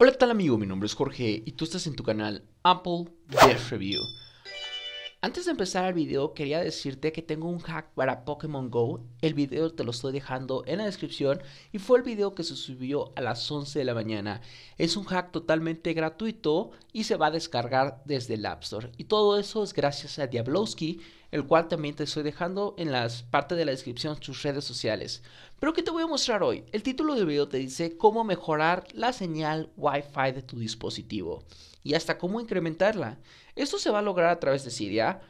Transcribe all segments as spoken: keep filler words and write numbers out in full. Hola, ¿qué tal, amigo? Mi nombre es Jorge y tú estás en tu canal Apple Death Review. Antes de empezar el video quería decirte que tengo un hack para Pokémon Go. El video te lo estoy dejando en la descripción y fue el video que se subió a las once de la mañana. Es un hack totalmente gratuito y se va a descargar desde el App Store. Y todo eso es gracias a Diablowski, el cual también te estoy dejando en las partes de la descripción sus redes sociales. Pero ¿qué te voy a mostrar hoy? El título del video te dice cómo mejorar la señal Wi-Fi de tu dispositivo y hasta cómo incrementarla. Esto se va a lograr a través de Cydia,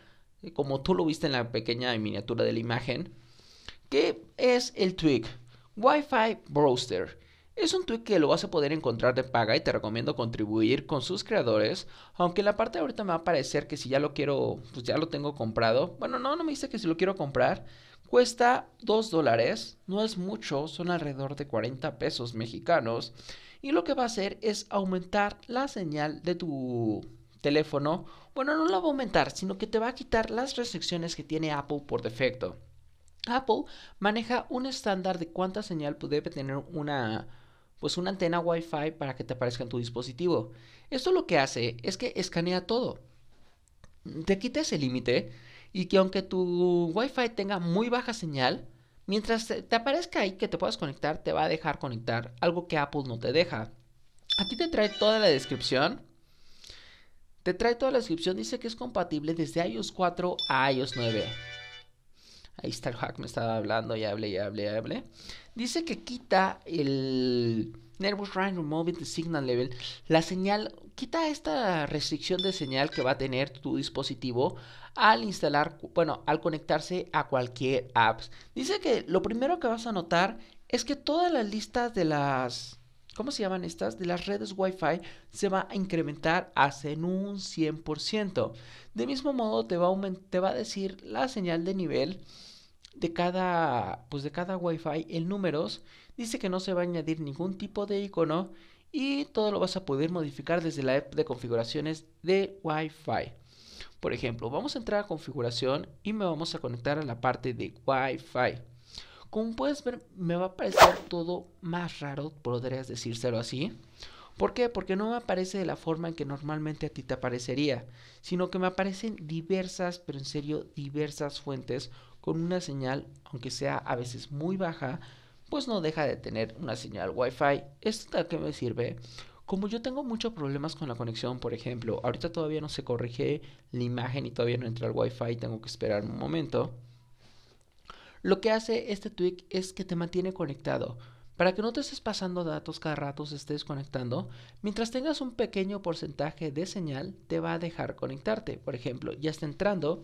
como tú lo viste en la pequeña miniatura de la imagen. ¿Qué es el tweak? Wi-Fi Booster. Es un tweak que lo vas a poder encontrar de paga y te recomiendo contribuir con sus creadores. Aunque en la parte de ahorita me va a parecer que si ya lo quiero, pues ya lo tengo comprado. Bueno, no, no me dice que si lo quiero comprar. Cuesta dos dólares, no es mucho, son alrededor de cuarenta pesos mexicanos. Y lo que va a hacer es aumentar la señal de tu teléfono. Bueno, no la va a aumentar, sino que te va a quitar las restricciones que tiene Apple por defecto. Apple maneja un estándar de cuánta señal debe tener una, pues una antena Wi-Fi para que te aparezca en tu dispositivo. Esto lo que hace es que escanea todo. Te quita ese límite y que aunque tu Wi-Fi tenga muy baja señal, mientras te aparezca ahí que te puedas conectar, te va a dejar conectar, algo que Apple no te deja. Aquí te trae toda la descripción. Te trae toda la descripción, dice que es compatible desde i O S cuatro a i O S nueve. Ahí está el hack, me estaba hablando y hablé y hablé y hablé. Dice que quita el Nervous Rand Removing the Signal Level, la señal, quita esta restricción de señal que va a tener tu dispositivo al instalar, bueno, al conectarse a cualquier app. Dice que lo primero que vas a notar es que todas las listas de las, ¿cómo se llaman estas? De las redes Wi-Fi se va a incrementar hasta en un cien por ciento. De mismo modo te va a, te va a decir la señal de nivel de cada, pues de cada Wi-Fi en números. Dice que no se va a añadir ningún tipo de icono y todo lo vas a poder modificar desde la app de configuraciones de Wi-Fi. Por ejemplo, vamos a entrar a configuración y me vamos a conectar a la parte de Wi-Fi. Como puedes ver, me va a parecer todo más raro, podrías decírselo así. ¿Por qué? Porque no me aparece de la forma en que normalmente a ti te aparecería, sino que me aparecen diversas, pero en serio, diversas fuentes con una señal, aunque sea a veces muy baja, pues no deja de tener una señal Wi-Fi. ¿Esto de qué me sirve? Como yo tengo muchos problemas con la conexión, por ejemplo, ahorita todavía no se corrige la imagen y todavía no entra el Wi-Fi y tengo que esperar un momento. Lo que hace este tweak es que te mantiene conectado, para que no te estés pasando datos cada rato, se estés conectando. Mientras tengas un pequeño porcentaje de señal, te va a dejar conectarte. Por ejemplo, ya está entrando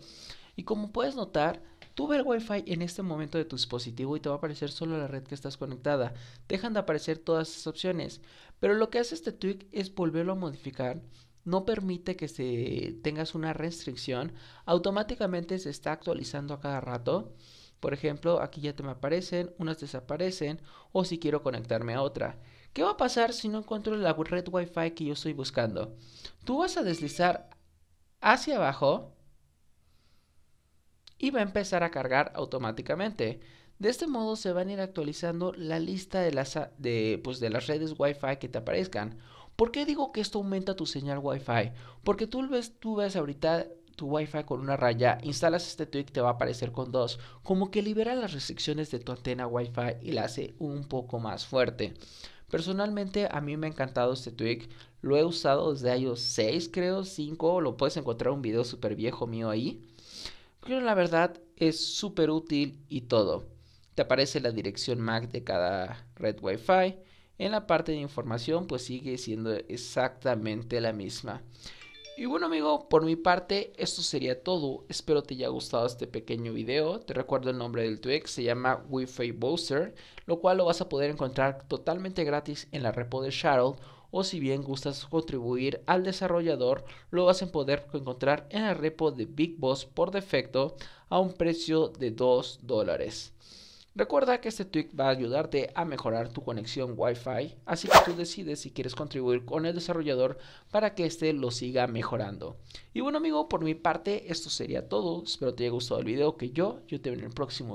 y como puedes notar, tú ves el Wi-Fi en este momento de tu dispositivo y te va a aparecer solo la red que estás conectada. Dejan de aparecer todas esas opciones, pero lo que hace este tweak es volverlo a modificar. No permite que se tengas una restricción, automáticamente se está actualizando a cada rato. Por ejemplo, aquí ya te me aparecen, unas desaparecen, o si quiero conectarme a otra. ¿Qué va a pasar si no encuentro la red Wi-Fi que yo estoy buscando? Tú vas a deslizar hacia abajo y va a empezar a cargar automáticamente. De este modo se van a ir actualizando la lista de las, de, pues de las redes Wi-Fi que te aparezcan. ¿Por qué digo que esto aumenta tu señal Wi-Fi? Porque tú ves, tú ves ahorita tu Wi-Fi con una raya, instalas este tweak, te va a aparecer con dos, como que libera las restricciones de tu antena Wi-Fi y la hace un poco más fuerte. Personalmente a mí me ha encantado este tweak, lo he usado desde i O S seis, creo, cinco, lo puedes encontrar un video súper viejo mío ahí. Creo la verdad es súper útil y todo. Te aparece la dirección M A C de cada red Wi-Fi, en la parte de información pues sigue siendo exactamente la misma. Y bueno, amigo, por mi parte esto sería todo. Espero te haya gustado este pequeño video. Te recuerdo el nombre del tweak, se llama Wi-Fi Booster, lo cual lo vas a poder encontrar totalmente gratis en la repo de Cheryl, o si bien gustas contribuir al desarrollador, lo vas a poder encontrar en la repo de Big Boss por defecto a un precio de dos dólares. Recuerda que este tweak va a ayudarte a mejorar tu conexión Wi-Fi, así que tú decides si quieres contribuir con el desarrollador para que este lo siga mejorando. Y bueno, amigo, por mi parte esto sería todo. Espero te haya gustado el video, que yo, yo te veo en el próximo.